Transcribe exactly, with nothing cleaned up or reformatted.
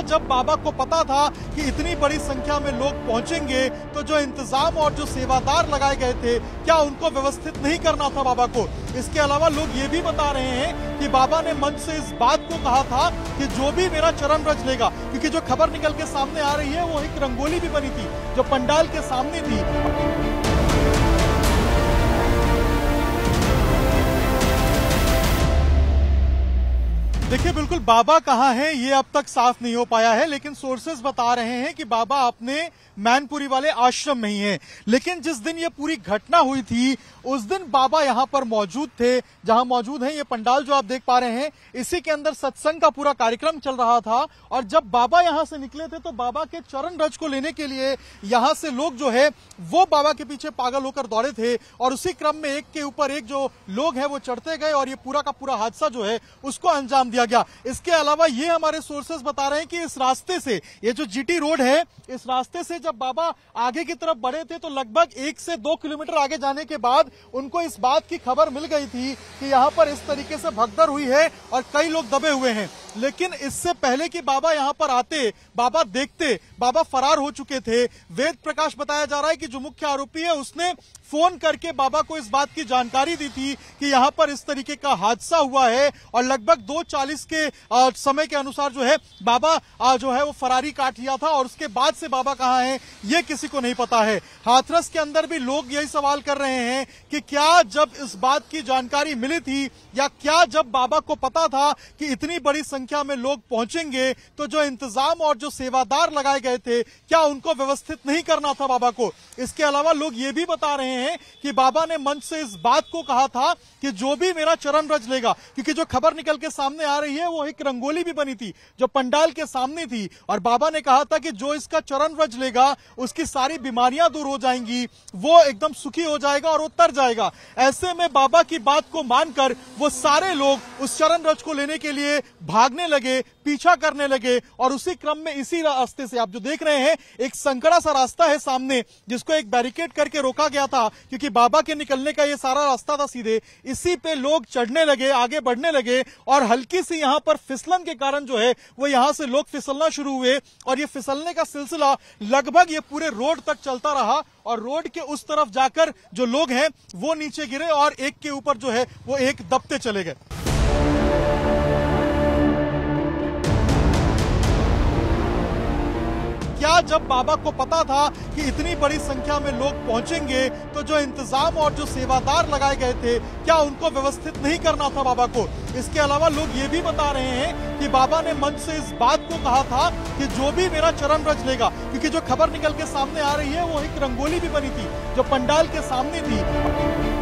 था, जब बाबा को पता था कि इतनी बड़ी संख्या में लोग पहुंचेंगे तो जो इंतजाम और जो सेवादार लगाए गए थे, क्या उनको व्यवस्थित नहीं करना था बाबा को? इसके अलावा लोग ये भी बता रहे हैं कि बाबा ने मंच से इस बात को कहा था कि जो भी मेरा चरण रच लेगा, क्योंकि जो खबर निकल के सामने आ रही है वो एक रंगोली भी बनी थी जो पंडाल के सामने थी। देखिए, बिल्कुल बाबा कहाँ हैं ये अब तक साफ नहीं हो पाया है, लेकिन सोर्सेस बता रहे हैं कि बाबा अपने मैनपुरी वाले आश्रम में ही हैं। लेकिन जिस दिन ये पूरी घटना हुई थी उस दिन बाबा यहाँ पर मौजूद थे। जहाँ मौजूद हैं, ये पंडाल जो आप देख पा रहे हैं, इसी के अंदर सत्संग का पूरा कार्यक्रम चल रहा था। और जब बाबा यहाँ से निकले थे तो बाबा के चरण रज को लेने के लिए यहाँ से लोग जो है वो बाबा के पीछे पागल होकर दौड़े थे और उसी क्रम में एक के ऊपर एक जो लोग हैं वो चढ़ते गए और ये पूरा का पूरा हादसा जो है उसको अंजाम गया। इसके अलावा ये हमारे सोर्सेस बता रहे हैं कि इस रास्ते से, ये जो जीटी रोड है, इस रास्ते से जब बाबा आगे की तरफ बढ़े थे तो लगभग एक से दो किलोमीटर आगे जाने के बाद उनको इस बात की खबर मिल गई थी कि यहाँ पर इस तरीके से भगदड़ हुई है और कई लोग दबे हुए हैं। लेकिन इससे पहले कि बाबा यहाँ पर आते, बाबा देखते, बाबा फरार हो चुके थे। वेद प्रकाश बताया जा रहा है कि जो मुख्य आरोपी है उसने फोन करके बाबा को इस बात की जानकारी दी थी कि यहाँ पर इस तरीके का हादसा हुआ है और लगभग दो चालीस के आ, समय के अनुसार जो है बाबा आ, जो है वो फरारी काट लिया था और उसके बाद से बाबा कहाँ हैं ये किसी को नहीं पता है। हाथरस के अंदर भी लोग यही सवाल कर रहे हैं कि क्या जब इस बात की जानकारी मिली थी या क्या जब बाबा को पता था कि इतनी बड़ी संख्या में लोग पहुंचेंगे तो जो इंतजाम और जो सेवादार लगाए गए थे, क्या उनको व्यवस्थित नहीं करना था बाबा को? इसके अलावा लोग ये भी बता रहे हैं कि बाबा ने मंच से इस बात को कहा था कि जो भी मेरा चरण रच लेगा, क्योंकि जो खबर निकल के सामने आ रही है वो एक रंगोली भी बनी थी जो पंडाल के सामने थी। और बाबा ने कहा था कि जो इसका चरण रच लेगा उसकी सारी बीमारियां दूर हो जाएंगी, वो एकदम सुखी हो जाएगा और वो तर जाएगा। ऐसे में बाबा की बात को मानकर वो सारे लोग उस चरण रज को लेने के लिए भागने लगे, पीछा करने लगे और उसी क्रम में इसी रास्ते से आप जो देख रहे हैं, एक संकड़ा सा रास्ता है सामने जिसको एक बैरिकेड करके रोका गया था क्योंकि बाबा के निकलने का ये सारा रास्ता था सीधे। इसी पे लोग चढ़ने लगे, आगे बढ़ने लगे और हल्की सी यहाँ पर फिसलन के कारण जो है वो यहाँ से लोग फिसलना शुरू हुए और ये फिसलने का सिलसिला लगभग ये पूरे रोड तक चलता रहा और रोड के उस तरफ जाकर जो लोग हैं वो नीचे गिरे और एक के ऊपर जो है वो एक दबते चले गए। क्या जब बाबा को पता था कि इतनी बड़ी संख्या में लोग पहुंचेंगे तो जो इंतजाम और जो सेवादार लगाए गए थे, क्या उनको व्यवस्थित नहीं करना था बाबा को? इसके अलावा लोग ये भी बता रहे हैं कि बाबा ने मंच से इस बात को कहा था कि जो भी मेरा चरण रच लेगा, क्योंकि जो खबर निकल के सामने आ रही है वो एक रंगोली भी बनी थी जो पंडाल के सामने थी।